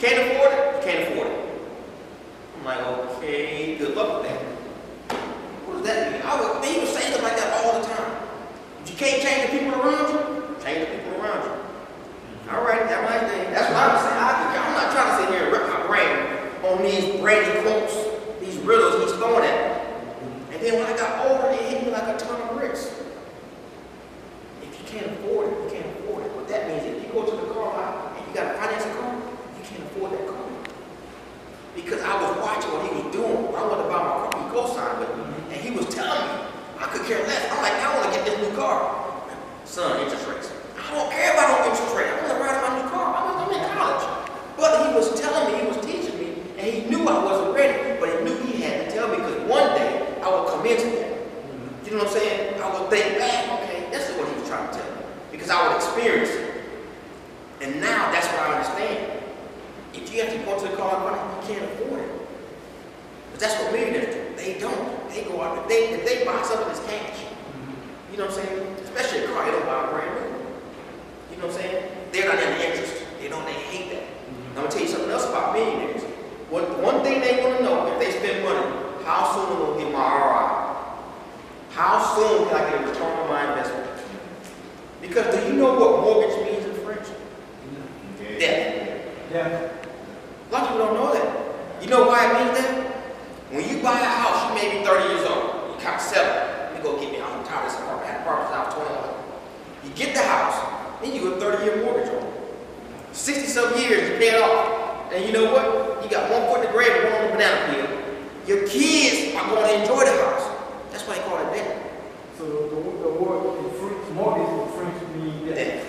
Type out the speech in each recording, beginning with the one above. can't afford it? You can't afford it. I'm like, okay, good luck with that. What does that mean? They would say stuff like that all the time. If you can't change the people around you, change the people around you. All right, that might be. That's what I was saying. I'm not trying to sit here and rip my brain on these brandy quotes, these riddles he's throwing at me. And then when I got older, it hit me like a ton of bricks. If you can't afford it, you can't afford it. What that means is if you go to the car lot and you got a finance car, you can't afford that car. Because I was watching what he was doing. I wanted to buy my car, he co-signed with me. And he was telling me, I could care less. I'm like, I want to get this new car. Son, interest rates. I don't care about no interest rate. I want to ride in my new car. I'm in college. But he was telling me, he was teaching me, and he knew I wasn't ready, but he knew he had to tell me because one day I would commit to that. You know what I'm saying? I would think back, okay, this is what he was trying to tell me because I would experience it. And now that's what I understand. If you have to go to the car and buy it, you can't afford it. But that's what millionaires do. They don't. They go out. If they buy something that's cash, you know what I'm saying? Especially a car, they don't buy a brand new. You know what I'm saying? They're not in the interest. They hate that. I'm going to tell you something else about millionaires. One thing they want to know, if they spend money, how soon am I going to get my ROI? How soon can I get a return on my investment? Because do you know what mortgage means in French? Okay. Debt. Yeah. A lot of people don't know that. You know why it means that? When you buy a house, you may be 30 years old. You can't sell it. Let me go get me out of this apartment. That apartment's now 21. You get the house, then you get a 30-year mortgage on it. 60-some years, you pay it off. And you know what? You got one foot in the grave and one on the banana peel. Your kids are going to enjoy the house. That's why they call it debt. So the word mortgage in French means debt.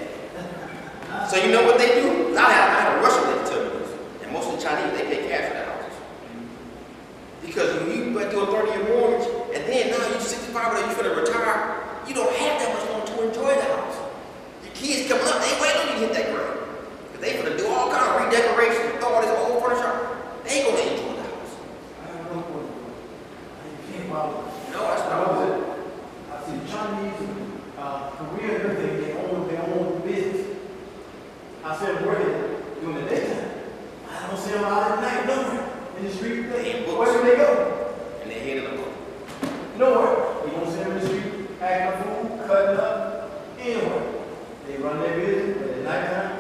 So you know what they do? I had a Russian that took this. And most of the Chinese, they pay cash for their houses. Because when you do a 30-year mortgage, and then now you're 65 and you're going to retire, you don't have that much longer to enjoy the house. Your kids coming up, they ain't waiting on you to get that grade. They gonna do all kind of redecoration and throw all this old furniture. They gonna enjoy the house. No, that's not what it. I see Chinese, Korea, they own their own business. I said working during the daytime. I don't see them out at night nowhere in the street. Where do they go? And they hit in the book. Nowhere. We don't see them in the street acting a fool, cutting up anywhere. They run their business, but at nighttime.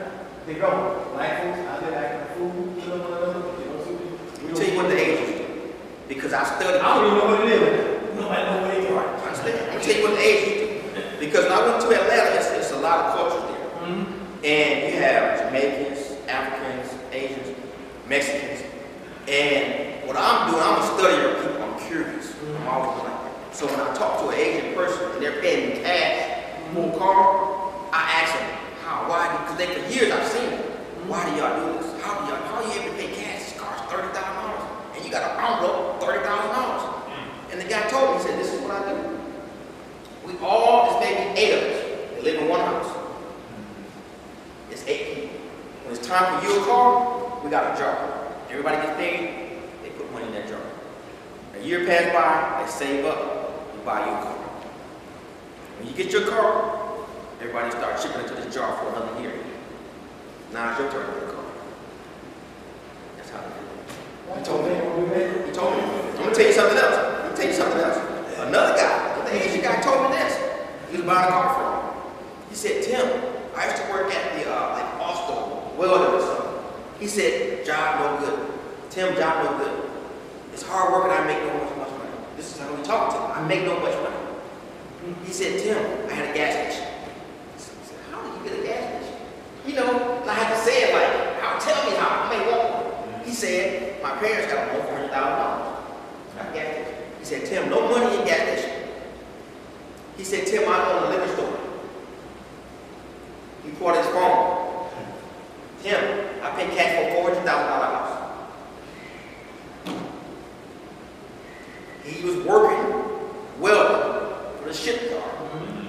They go, black folks, out there acting food, killing one another, they don't see it. Let me tell you what the Asians do. Because I studied. I don't even know what it is. Nobody knows what they do. I understand. Let me tell you what the Asians do. Because when I went to Atlanta, it's a lot of culture there. Mm-hmm. And you have Jamaicans, Africans, Asians, Mexicans. And what I'm doing, I'm a studier of people. I'm curious. Mm-hmm. I'm always like that. So when I talk to an Asian person and they're paying me cash, full car, I ask them, because they for years I've seen it. Why do y'all do this? How do you ever pay cash? This car's $30,000 and you got an envelope $30,000. And the guy told me, he said, this is what I do. We all, there's maybe 8 of us that live in one house. It's 8 people. When it's time for you a car, we got a jar. Everybody gets paid, they put money in that jar. A year passed by, they save up, you buy you a car. When you get your car, everybody start shipping into this jar for another year. Now it's your turn to the car. That's how they do it. He told me. I'm going to tell you something else. Another guy, the Asian guy told me this. He was buying a car for me. He said, Tim, I used to work at the like Austin Welding or something. He said, job no good. Tim, job no good. It's hard work and I make no much money. This is how we talk to him. I make no much money. He said, Tim, I had a gas station. You know, I had to say it like, tell me how I may want one. He said, my parents got $100,000 at gas station. He said, Tim, no money in gas station. He said, Tim, I own a liquor store. He poured his phone. Tim, I paid cash for $400,000 house. He was working welding for the ship car.